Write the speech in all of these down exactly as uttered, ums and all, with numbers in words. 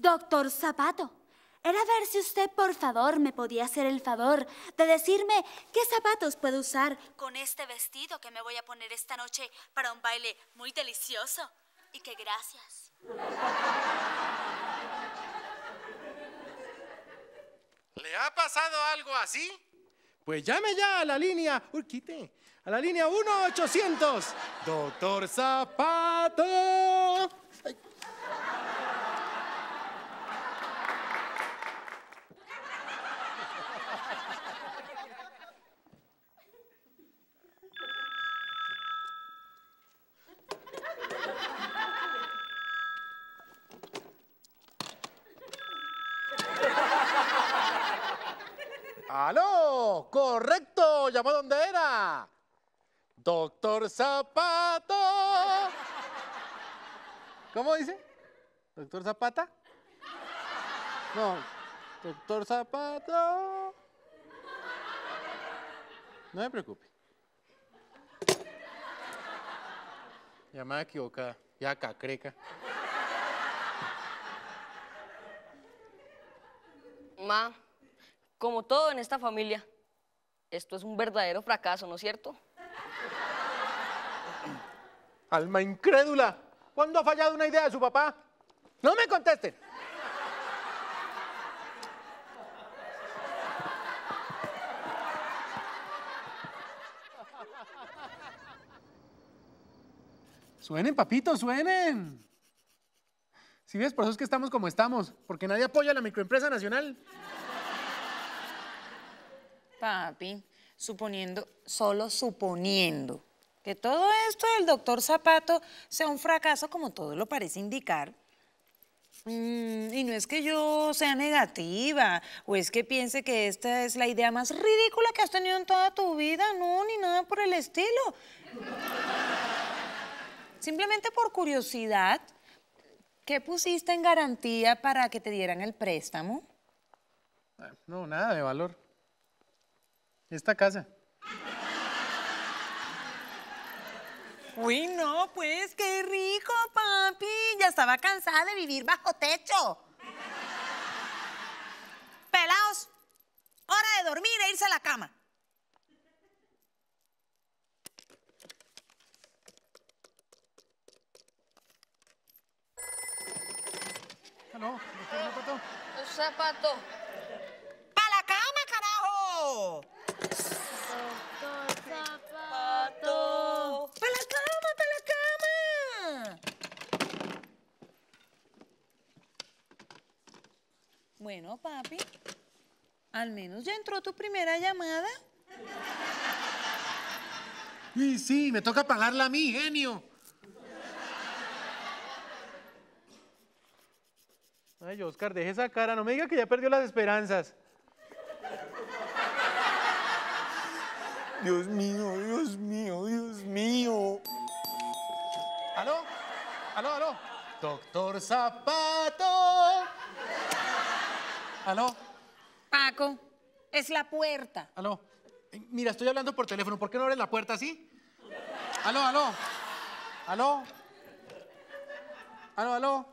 Doctor Zapato, era ver si usted, por favor, me podía hacer el favor de decirme qué zapatos puedo usar con este vestido que me voy a poner esta noche para un baile muy delicioso. Y que gracias. ¿Le ha pasado algo así? Pues llame ya a la línea... Uy, quite. A la línea uno ochocientos. Doctor Zapato. Ay. ¡Aló! ¡Correcto! ¿Llamó donde era? ¡Doctor Zapato! ¿Cómo dice? ¿Doctor Zapata? No, Doctor Zapato. No me preocupe. Llamada equivocada. Ya cacreca. Ma. Como todo en esta familia, esto es un verdadero fracaso, ¿no es cierto? Alma incrédula, ¿cuándo ha fallado una idea de su papá? ¡No me contesten! Suenen, papito, suenen. Si ves, por eso es que estamos como estamos, porque nadie apoya a la microempresa nacional. Papi, suponiendo, solo suponiendo, que todo esto del doctor Zapato sea un fracaso como todo lo parece indicar. Mm, y no es que yo sea negativa o es que piense que esta es la idea más ridícula que has tenido en toda tu vida, no, ni nada por el estilo. Simplemente por curiosidad, ¿qué pusiste en garantía para que te dieran el préstamo? No, nada de valor. Esta casa. Uy, no, pues, qué rico, papi. Ya estaba cansada de vivir bajo techo. Pelaos, hora de dormir e irse a la cama. Aló, doctor Zapato. Zapato. ¡Para la cama, carajo! Bueno, papi, al menos ya entró tu primera llamada. Y sí, me toca pagarla a mí, genio. Ay, Óscar, deje esa cara, no me diga que ya perdió las esperanzas. Dios mío, Dios mío, Dios mío. ¿Aló? ¿Aló, aló? Doctor Zapato. ¿Aló? Paco, es la puerta. ¿Aló? Mira, estoy hablando por teléfono. ¿Por qué no abres la puerta así? ¿Aló, aló? ¿Aló? ¿Aló, aló?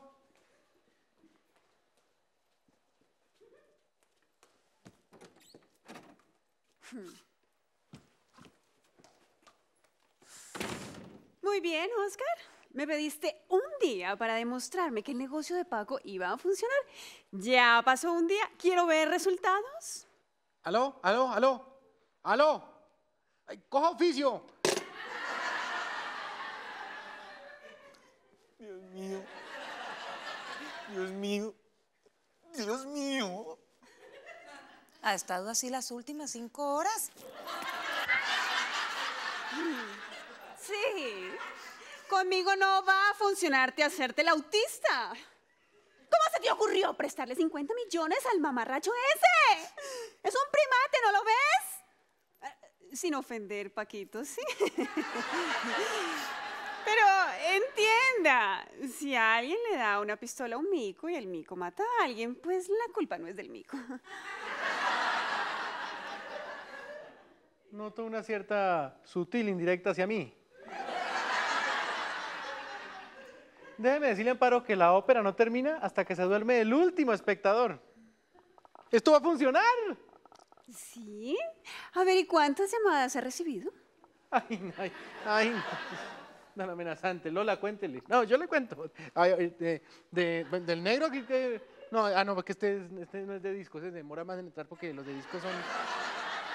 Muy bien, Óscar. Me pediste un día para demostrarme que el negocio de Paco iba a funcionar. Ya pasó un día, quiero ver resultados. Aló, aló, aló, aló. Ay, coja oficio. Dios mío. Dios mío. Dios mío. Ha estado así las últimas cinco horas. Sí. Conmigo no va a funcionarte hacerte el autista. ¿Cómo se te ocurrió prestarle cincuenta millones al mamarracho ese? Es un primate, ¿no lo ves? Sin ofender, Paquito, sí. Pero entienda, si a alguien le da una pistola a un mico y el mico mata a alguien, pues la culpa no es del mico. Noto una cierta sutil indirecta hacia mí. Déjeme decirle, Amparo, que la ópera no termina hasta que se duerme el último espectador. ¡Esto va a funcionar! ¿Sí? A ver, ¿y cuántas llamadas ha recibido? Ay, no, ay, ay, no, no, amenazante. Lola, cuéntele. No, yo le cuento. Ay, de, de, del negro que... que... No, ah, no, porque este, es, este no es de discos, se demora más en entrar porque los de discos son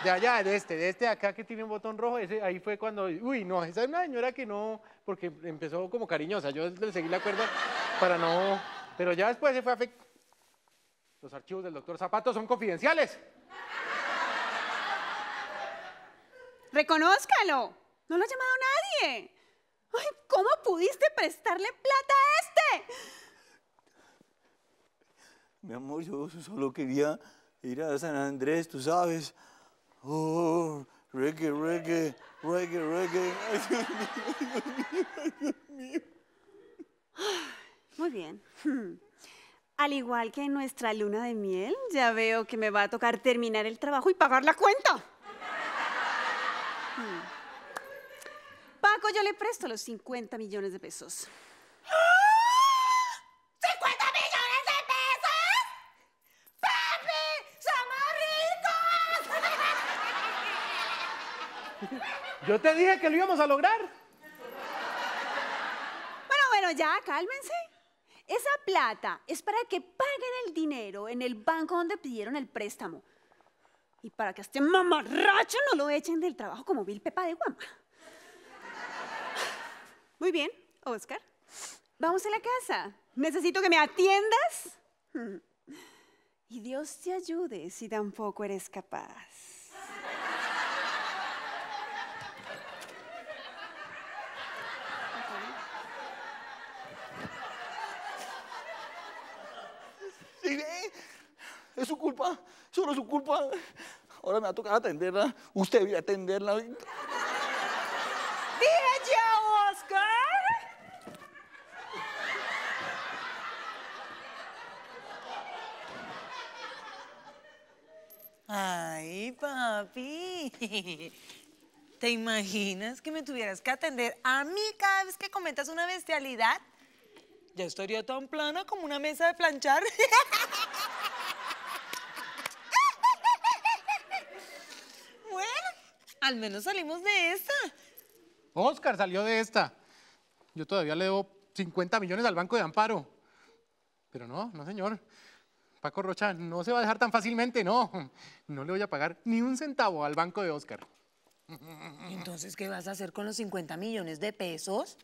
de allá, de este, de este de acá que tiene un botón rojo, ese, ahí fue cuando, uy, no, esa es una señora que no, porque empezó como cariñosa, yo le seguí la cuerda para no, pero ya después se fue a... Fe... Los archivos del doctor Zapato son confidenciales. Reconózcalo, no lo ha llamado nadie. Ay, ¿cómo pudiste prestarle plata a este? Mi amor, yo solo quería ir a San Andrés, tú sabes. Oh, reggae, reggae, reggae, reggae. Ay, Dios mío, Dios mío, Dios mío. Muy bien. Hmm. Al igual que en nuestra luna de miel, ya veo que me va a tocar terminar el trabajo y pagar la cuenta. Hmm. Paco, yo le presto los cincuenta millones de pesos. Yo te dije que lo íbamos a lograr. Bueno, bueno, ya, cálmense. Esa plata es para que paguen el dinero en el banco donde pidieron el préstamo. Y para que a este mamarracho no lo echen del trabajo como Bill Pepa de Guampa. Muy bien, Óscar. Vamos a la casa. Necesito que me atiendas. Y Dios te ayude si tampoco eres capaz. Es su culpa, solo es su culpa. Ahora me va a tocar atenderla. Usted debe atenderla. ¡Dije ya, Óscar! Ay, papi. ¿Te imaginas que me tuvieras que atender a mí cada vez que cometas una bestialidad? Ya estaría tan plana como una mesa de planchar. Al menos salimos de esta. Óscar salió de esta. Yo todavía le debo cincuenta millones al Banco de Amparo. Pero no, no señor. Paco Rocha no se va a dejar tan fácilmente, no. No le voy a pagar ni un centavo al Banco de Óscar. Entonces, ¿qué vas a hacer con los cincuenta millones de pesos?